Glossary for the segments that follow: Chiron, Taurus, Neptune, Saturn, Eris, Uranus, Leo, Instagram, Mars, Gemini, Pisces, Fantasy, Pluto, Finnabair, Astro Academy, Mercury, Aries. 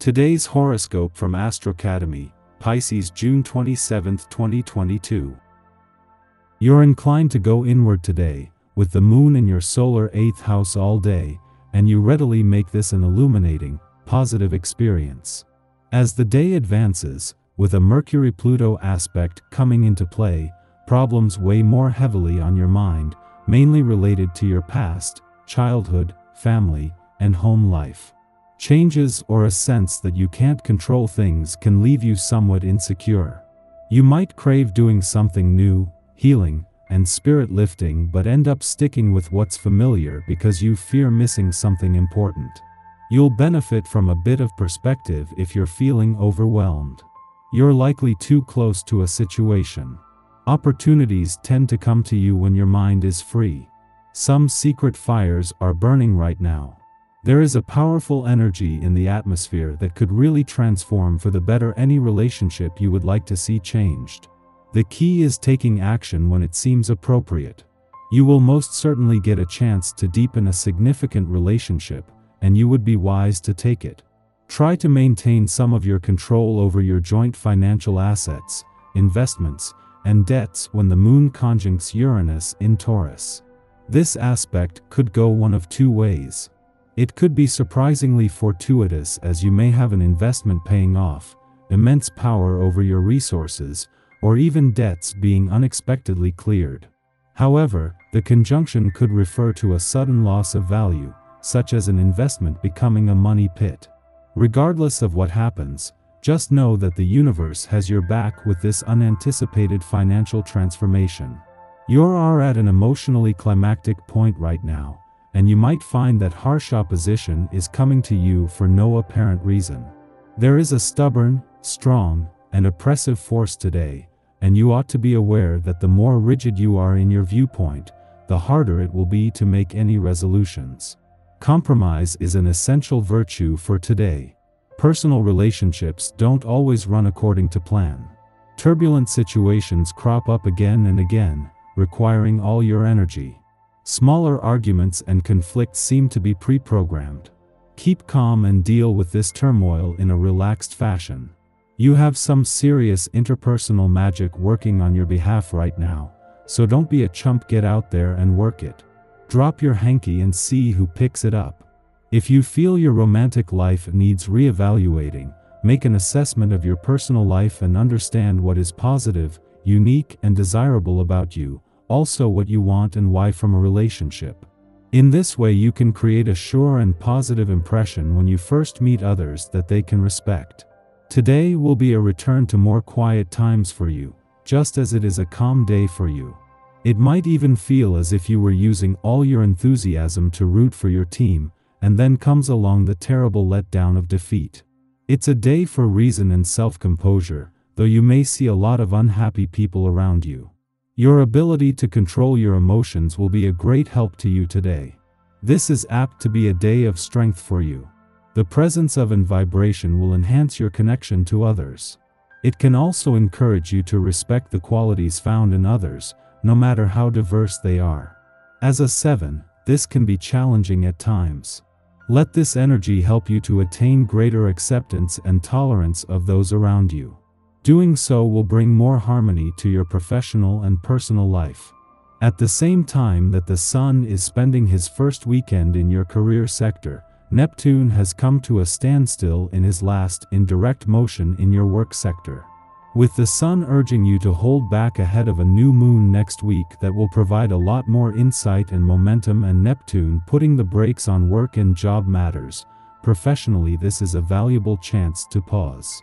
Today's horoscope from Astro Academy, Pisces June 27, 2022. You're inclined to go inward today, with the moon in your solar 8th house all day, and you readily make this an illuminating, positive experience. As the day advances, with a Mercury-Pluto aspect coming into play, problems weigh more heavily on your mind, mainly related to your past, childhood, family, and home life. Changes or a sense that you can't control things can leave you somewhat insecure. You might crave doing something new, healing, and spirit-lifting, but end up sticking with what's familiar because you fear missing something important. You'll benefit from a bit of perspective if you're feeling overwhelmed. You're likely too close to a situation. Opportunities tend to come to you when your mind is free. Some secret fires are burning right now. There is a powerful energy in the atmosphere that could really transform for the better any relationship you would like to see changed. The key is taking action when it seems appropriate. You will most certainly get a chance to deepen a significant relationship, and you would be wise to take it. Try to maintain some of your control over your joint financial assets, investments, and debts when the moon conjuncts Uranus in Taurus. This aspect could go one of two ways. It could be surprisingly fortuitous, as you may have an investment paying off, immense power over your resources, or even debts being unexpectedly cleared. However, the conjunction could refer to a sudden loss of value, such as an investment becoming a money pit. Regardless of what happens, just know that the universe has your back with this unanticipated financial transformation. You are at an emotionally climactic point right now, and you might find that harsh opposition is coming to you for no apparent reason. There is a stubborn, strong, and oppressive force today, and you ought to be aware that the more rigid you are in your viewpoint, the harder it will be to make any resolutions. Compromise is an essential virtue for today. Personal relationships don't always run according to plan. Turbulent situations crop up again and again, requiring all your energy. Smaller arguments and conflicts seem to be pre-programmed. Keep calm and deal with this turmoil in a relaxed fashion. You have some serious interpersonal magic working on your behalf right now, so don't be a chump. Get out there and work it. Drop your hanky and see who picks it up. If you feel your romantic life needs re-evaluating, make an assessment of your personal life and understand what is positive, unique, and desirable about you. Also, what you want and why from a relationship. In this way, you can create a sure and positive impression when you first meet others that they can respect. Today will be a return to more quiet times for you, just as it is a calm day for you. It might even feel as if you were using all your enthusiasm to root for your team, and then comes along the terrible letdown of defeat. It's a day for reason and self-composure, though you may see a lot of unhappy people around you. Your ability to control your emotions will be a great help to you today. This is apt to be a day of strength for you. The presence of an vibration will enhance your connection to others. It can also encourage you to respect the qualities found in others, no matter how diverse they are. As a 7, this can be challenging at times. Let this energy help you to attain greater acceptance and tolerance of those around you. Doing so will bring more harmony to your professional and personal life. At the same time that the Sun is spending his first weekend in your career sector, Neptune has come to a standstill in his last indirect motion in your work sector. With the Sun urging you to hold back ahead of a new moon next week that will provide a lot more insight and momentum, and Neptune putting the brakes on work and job matters, professionally this is a valuable chance to pause.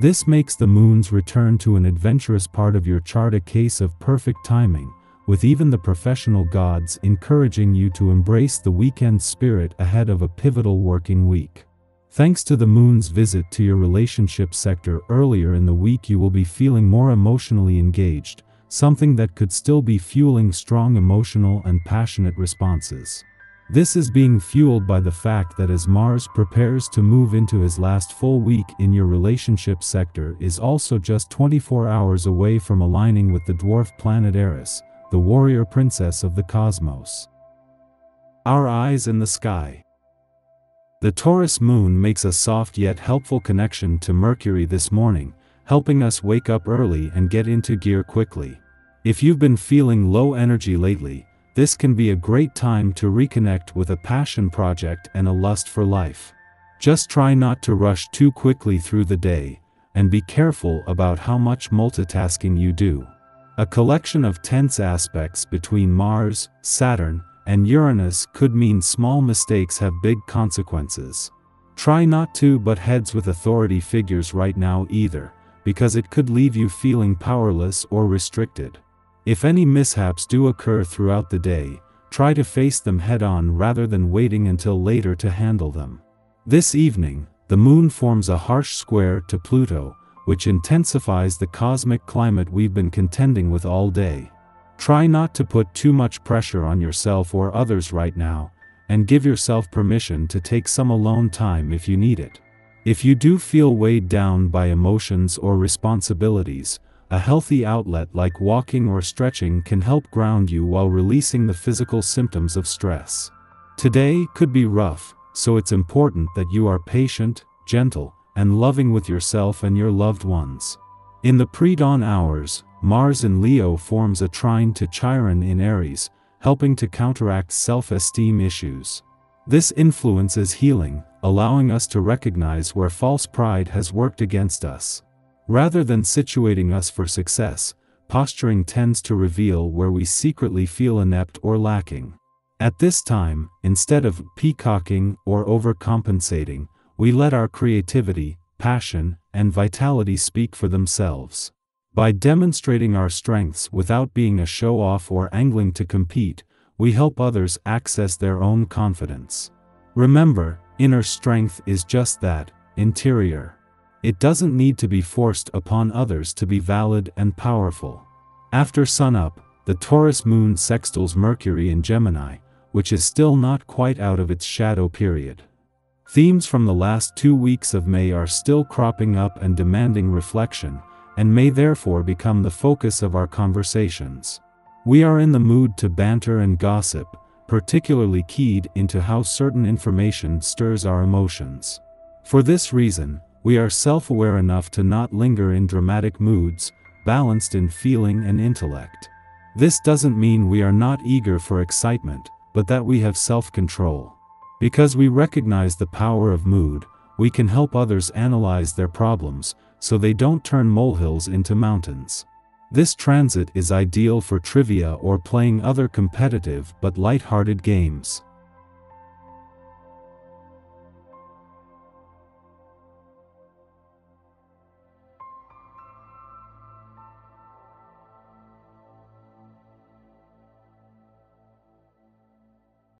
This makes the moon's return to an adventurous part of your chart a case of perfect timing, with even the professional gods encouraging you to embrace the weekend spirit ahead of a pivotal working week. Thanks to the moon's visit to your relationship sector earlier in the week, you will be feeling more emotionally engaged, something that could still be fueling strong emotional and passionate responses. This is being fueled by the fact that as Mars prepares to move into his last full week in your relationship sector, is also just 24 hours away from aligning with the dwarf planet Eris, the warrior princess of the cosmos. Our eyes in the sky. The Taurus moon makes a soft yet helpful connection to Mercury this morning, helping us wake up early and get into gear quickly. If you've been feeling low energy lately, this can be a great time to reconnect with a passion project and a lust for life. Just try not to rush too quickly through the day, and be careful about how much multitasking you do. A collection of tense aspects between Mars, Saturn, and Uranus could mean small mistakes have big consequences. Try not to butt heads with authority figures right now either, because it could leave you feeling powerless or restricted. If any mishaps do occur throughout the day, try to face them head-on rather than waiting until later to handle them. This evening, the moon forms a harsh square to Pluto, which intensifies the cosmic climate we've been contending with all day. Try not to put too much pressure on yourself or others right now, and give yourself permission to take some alone time if you need it. If you do feel weighed down by emotions or responsibilities, a healthy outlet like walking or stretching can help ground you while releasing the physical symptoms of stress. Today could be rough, so it's important that you are patient, gentle, and loving with yourself and your loved ones. In the pre-dawn hours, Mars in Leo forms a trine to Chiron in Aries, helping to counteract self-esteem issues. This influence is healing, allowing us to recognize where false pride has worked against us. Rather than situating us for success, posturing tends to reveal where we secretly feel inept or lacking. At this time, instead of peacocking or overcompensating, we let our creativity, passion, and vitality speak for themselves. By demonstrating our strengths without being a show-off or angling to compete, we help others access their own confidence. Remember, inner strength is just that, interior. It doesn't need to be forced upon others to be valid and powerful. After sunup, the Taurus moon sextiles Mercury in Gemini, which is still not quite out of its shadow period. Themes from the last 2 weeks of May are still cropping up and demanding reflection, and may therefore become the focus of our conversations. We are in the mood to banter and gossip, particularly keyed into how certain information stirs our emotions. For this reason, we are self-aware enough to not linger in dramatic moods, balanced in feeling and intellect. This doesn't mean we are not eager for excitement, but that we have self-control. Because we recognize the power of mood, we can help others analyze their problems, so they don't turn molehills into mountains. This transit is ideal for trivia or playing other competitive but light-hearted games.